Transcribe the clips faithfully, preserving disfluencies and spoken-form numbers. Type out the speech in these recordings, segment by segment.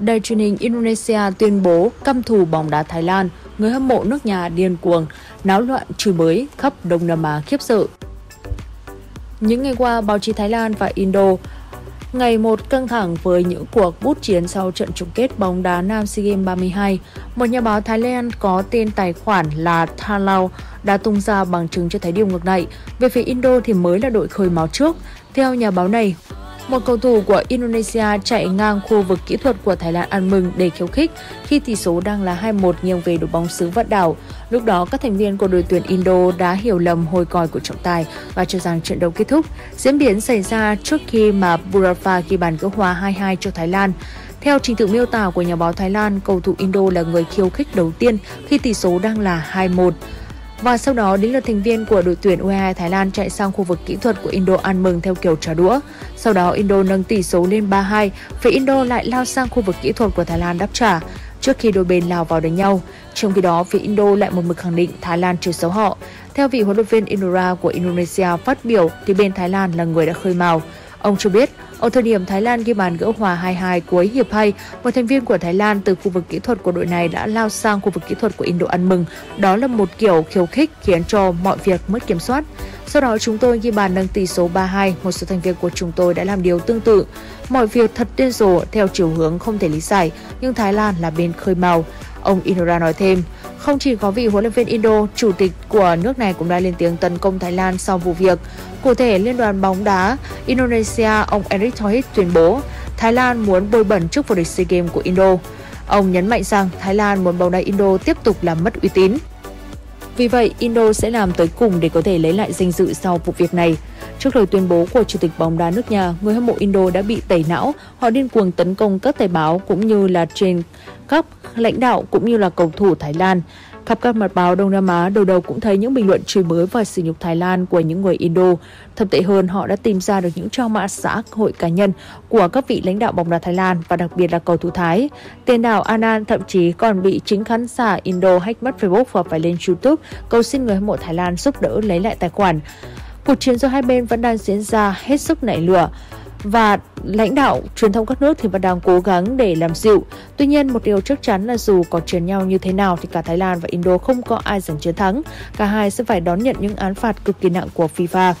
đài truyền hình Indonesia tuyên bố căm thù bóng đá Thái Lan, người hâm mộ nước nhà điên cuồng, náo loạn chửi bới khắp Đông Nam Á khiếp sợ. Những ngày qua, báo chí Thái Lan và Indo ngày một căng thẳng với những cuộc bút chiến sau trận chung kết bóng đá Nam SEA Games ba mươi hai. Một nhà báo Thái Lan có tên tài khoản là Thalau đã tung ra bằng chứng cho thấy điều ngược lại. Về phía Indo thì mới là đội khơi máu trước. Theo nhà báo này, một cầu thủ của Indonesia chạy ngang khu vực kỹ thuật của Thái Lan ăn mừng để khiêu khích khi tỷ số đang là hai một nghiêng về đội bóng xứ Vạn Đảo. Lúc đó, các thành viên của đội tuyển Indo đã hiểu lầm hồi còi của trọng tài và cho rằng trận đấu kết thúc. Diễn biến xảy ra trước khi mà Burapha ghi bàn gỡ hòa hai hai cho Thái Lan. Theo trình tự miêu tả của nhà báo Thái Lan, cầu thủ Indo là người khiêu khích đầu tiên khi tỷ số đang là hai một. Và sau đó đến lượt thành viên của đội tuyển U hai mươi hai Thái Lan chạy sang khu vực kỹ thuật của Indo ăn mừng theo kiểu trả đũa. Sau đó Indo nâng tỷ số lên ba hai, phía Indo lại lao sang khu vực kỹ thuật của Thái Lan đáp trả trước khi đôi bên lao vào đánh nhau. Trong khi đó, phía Indo lại một mực khẳng định Thái Lan chưa xấu họ. Theo vị huấn luyện viên Indora của Indonesia phát biểu thì bên Thái Lan là người đã khơi mào. Ông cho biết, ở thời điểm Thái Lan ghi bàn gỡ hòa hai hai cuối hiệp hai, một thành viên của Thái Lan từ khu vực kỹ thuật của đội này đã lao sang khu vực kỹ thuật của Indo ăn mừng. Đó là một kiểu khiêu khích khiến cho mọi việc mất kiểm soát. Sau đó chúng tôi ghi bàn nâng tỷ số ba hai, một số thành viên của chúng tôi đã làm điều tương tự. Mọi việc thật điên rồ theo chiều hướng không thể lý giải, nhưng Thái Lan là bên khơi mào. Ông Indora nói thêm, không chỉ có vị huấn luyện viên Indo, chủ tịch của nước này cũng đã lên tiếng tấn công Thái Lan sau vụ việc. Cụ thể, Liên đoàn bóng đá Indonesia, ông Erick Thohir tuyên bố Thái Lan muốn bôi bẩn chức vô địch SEA Games của Indo. Ông nhấn mạnh rằng Thái Lan muốn bóng đá Indo tiếp tục làm mất uy tín. Vì vậy, Indo sẽ làm tới cùng để có thể lấy lại danh dự sau vụ việc này. Trước lời tuyên bố của Chủ tịch bóng đá nước nhà, người hâm mộ Indo đã bị tẩy não. Họ điên cuồng tấn công các tờ báo cũng như là trên các lãnh đạo cũng như là cầu thủ Thái Lan. Khắp các mặt báo Đông Nam Á, đầu đầu cũng thấy những bình luận chửi bới và sỉ nhục Thái Lan của những người Indo. Thậm tệ hơn, họ đã tìm ra được những trang mạng xã hội cá nhân của các vị lãnh đạo bóng đá Thái Lan và đặc biệt là cầu thủ Thái. Tiền đạo Anan thậm chí còn bị chính khán giả Indo hack mất Facebook và phải lên YouTube cầu xin người hâm mộ Thái Lan giúp đỡ lấy lại tài khoản. Cuộc chiến giữa hai bên vẫn đang diễn ra hết sức nảy lửa và lãnh đạo truyền thông các nước thì vẫn đang cố gắng để làm dịu. Tuy nhiên, một điều chắc chắn là dù có chém nhau như thế nào thì cả Thái Lan và Indo không có ai giành chiến thắng. Cả hai sẽ phải đón nhận những án phạt cực kỳ nặng của FIFA.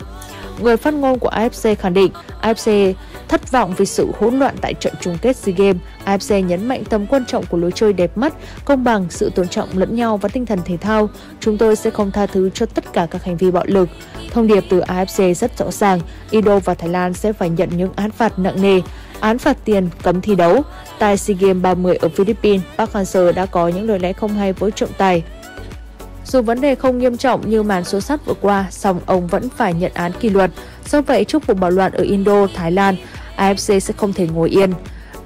Người phát ngôn của a ép xê khẳng định a ép xê thất vọng vì sự hỗn loạn tại trận chung kết SEA Games. a ép xê nhấn mạnh tầm quan trọng của lối chơi đẹp mắt, công bằng, sự tôn trọng lẫn nhau và tinh thần thể thao. Chúng tôi sẽ không tha thứ cho tất cả các hành vi bạo lực. Thông điệp từ a ép xê rất rõ ràng, Indo và Thái Lan sẽ phải nhận những án phạt nặng nề, án phạt tiền, cấm thi đấu. Tại SEA Games ba mươi ở Philippines, Park Hang-seo đã có những lời lẽ không hay với trọng tài. Dù vấn đề không nghiêm trọng như màn xô xát vừa qua, song ông vẫn phải nhận án kỷ luật. Do vậy, trước cuộc bạo loạn ở Indo, Thái Lan, a ép xê sẽ không thể ngồi yên.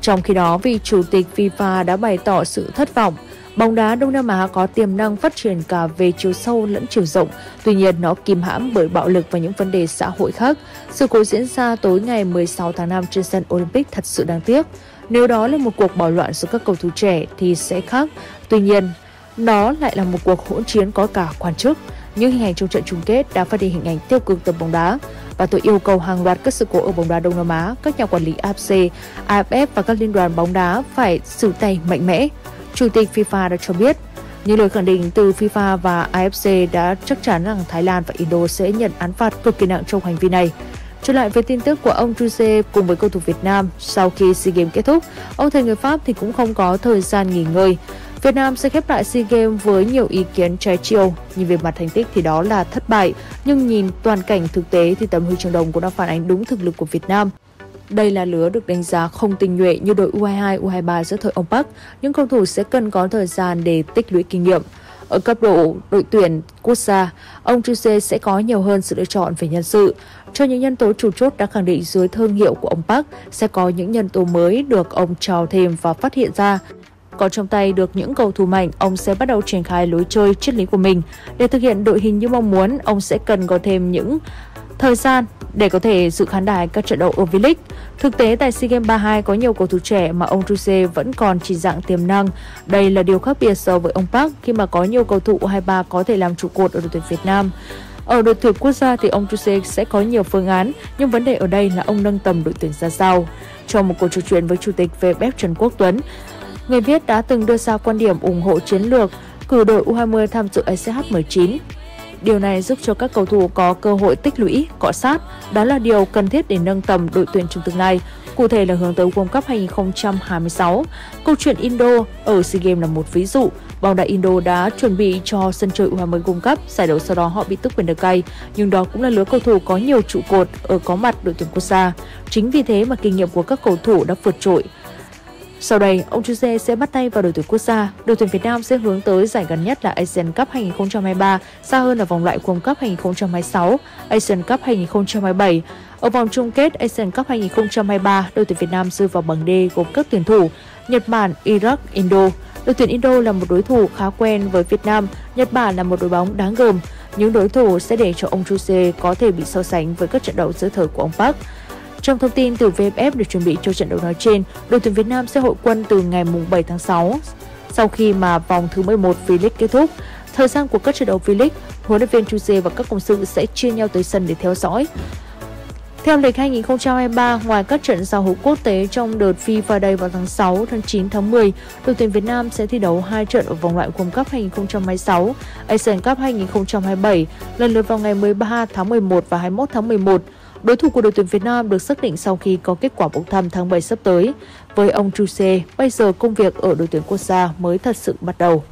Trong khi đó, vị chủ tịch FIFA đã bày tỏ sự thất vọng. Bóng đá Đông Nam Á có tiềm năng phát triển cả về chiều sâu lẫn chiều rộng, tuy nhiên nó kìm hãm bởi bạo lực và những vấn đề xã hội khác. Sự cố diễn ra tối ngày mười sáu tháng năm trên sân Olympic thật sự đáng tiếc. Nếu đó là một cuộc bạo loạn giữa các cầu thủ trẻ thì sẽ khác. Tuy nhiên, đó lại là một cuộc hỗn chiến có cả quan chức. Những hình ảnh trong trận chung kết đã phát đi hình ảnh tiêu cực từ bóng đá. Và tôi yêu cầu hàng loạt các sự cố ở bóng đá Đông Nam Á, các nhà quản lý a ép xê, a ép ép và các liên đoàn bóng đá phải xử tay mạnh mẽ. Chủ tịch FIFA đã cho biết, những lời khẳng định từ FIFA và a ép xê đã chắc chắn rằng Thái Lan và Indo sẽ nhận án phạt cực kỳ nặng trong hành vi này. Trở lại với tin tức của ông Jose cùng với cầu thủ Việt Nam, sau khi SEA Games kết thúc, ông thầy người Pháp thì cũng không có thời gian nghỉ ngơi. Việt Nam sẽ khép lại SEA Games với nhiều ý kiến trái chiều. Nhìn về mặt thành tích thì đó là thất bại, nhưng nhìn toàn cảnh thực tế thì tấm huy chương đồng cũng đã phản ánh đúng thực lực của Việt Nam. Đây là lứa được đánh giá không tinh nhuệ như đội U hai mươi hai, U hai mươi ba giữa thời ông Park. Những cầu thủ sẽ cần có thời gian để tích lũy kinh nghiệm. Ở cấp độ đội tuyển quốc gia, ông Troussier sẽ có nhiều hơn sự lựa chọn về nhân sự. Cho những nhân tố chủ chốt đã khẳng định dưới thương hiệu của ông Park, sẽ có những nhân tố mới được ông trao thêm và phát hiện ra. Có trong tay được những cầu thủ mạnh, ông sẽ bắt đầu triển khai lối chơi triết lý của mình. Để thực hiện đội hình như mong muốn, ông sẽ cần có thêm những thời gian để có thể dự khán đài các trận đấu ở V-League. Thực tế tại SEA Games ba mươi hai có nhiều cầu thủ trẻ mà ông Troussier vẫn còn chỉ dạng tiềm năng. Đây là điều khác biệt so với ông Park khi mà có nhiều cầu thủ u hai mươi ba có thể làm trụ cột ở đội tuyển Việt Nam. Ở đội tuyển quốc gia thì ông Troussier sẽ có nhiều phương án, nhưng vấn đề ở đây là ông nâng tầm đội tuyển ra sao. Trong một cuộc trò chuyện với Chủ tịch vê ép ép Trần Quốc Tuấn, người viết đã từng đưa ra quan điểm ủng hộ chiến lược cử đội U hai mươi tham dự A S H mười chín. Điều này giúp cho các cầu thủ có cơ hội tích lũy, cọ sát. Đó là điều cần thiết để nâng tầm đội tuyển trong tương lai, cụ thể là hướng tới World Cup hai không hai sáu. Câu chuyện Indo ở SEA Games là một ví dụ. Bóng đá Indo đã chuẩn bị cho sân chơi U hai mươi World Cup, giải đấu sau đó họ bị tước quyền đờ cay, nhưng đó cũng là lứa cầu thủ có nhiều trụ cột ở có mặt đội tuyển quốc gia. Chính vì thế mà kinh nghiệm của các cầu thủ đã vượt trội. Sau đây, ông Jose sẽ bắt tay vào đội tuyển quốc gia. Đội tuyển Việt Nam sẽ hướng tới giải gần nhất là Asian Cup hai không hai ba, xa hơn là vòng loại World Cup hai không hai sáu, Asian Cup hai không hai bảy. Ở vòng chung kết Asian Cup hai không hai ba, đội tuyển Việt Nam rơi vào bảng D gồm các tuyển thủ Nhật Bản, Iraq, Indo. Đội tuyển Indo là một đối thủ khá quen với Việt Nam, Nhật Bản là một đội bóng đáng gờm. Những đối thủ sẽ để cho ông Troussier có thể bị so sánh với các trận đấu giữa thời của ông Park. Trong thông tin từ vê ép ép được chuẩn bị cho trận đấu nói trên, đội tuyển Việt Nam sẽ hội quân từ ngày bảy tháng sáu sau khi mà vòng thứ mười một V-League kết thúc. Thời gian của các trận đấu V-League, huấn luyện viên Troussier và các cộng sự sẽ chia nhau tới sân để theo dõi. Theo lịch hai không hai ba, ngoài các trận giao hữu quốc tế trong đợt FIFA Day vào tháng sáu, tháng chín, tháng mười, đội tuyển Việt Nam sẽ thi đấu hai trận ở vòng loại World Cup hai không hai sáu, Asian Cup hai không hai bảy, lần lượt vào ngày mười ba tháng mười một và hai mươi mốt tháng mười một. Đối thủ của đội tuyển Việt Nam được xác định sau khi có kết quả bốc thăm tháng bảy sắp tới. Với ông Troussier, bây giờ công việc ở đội tuyển quốc gia mới thật sự bắt đầu.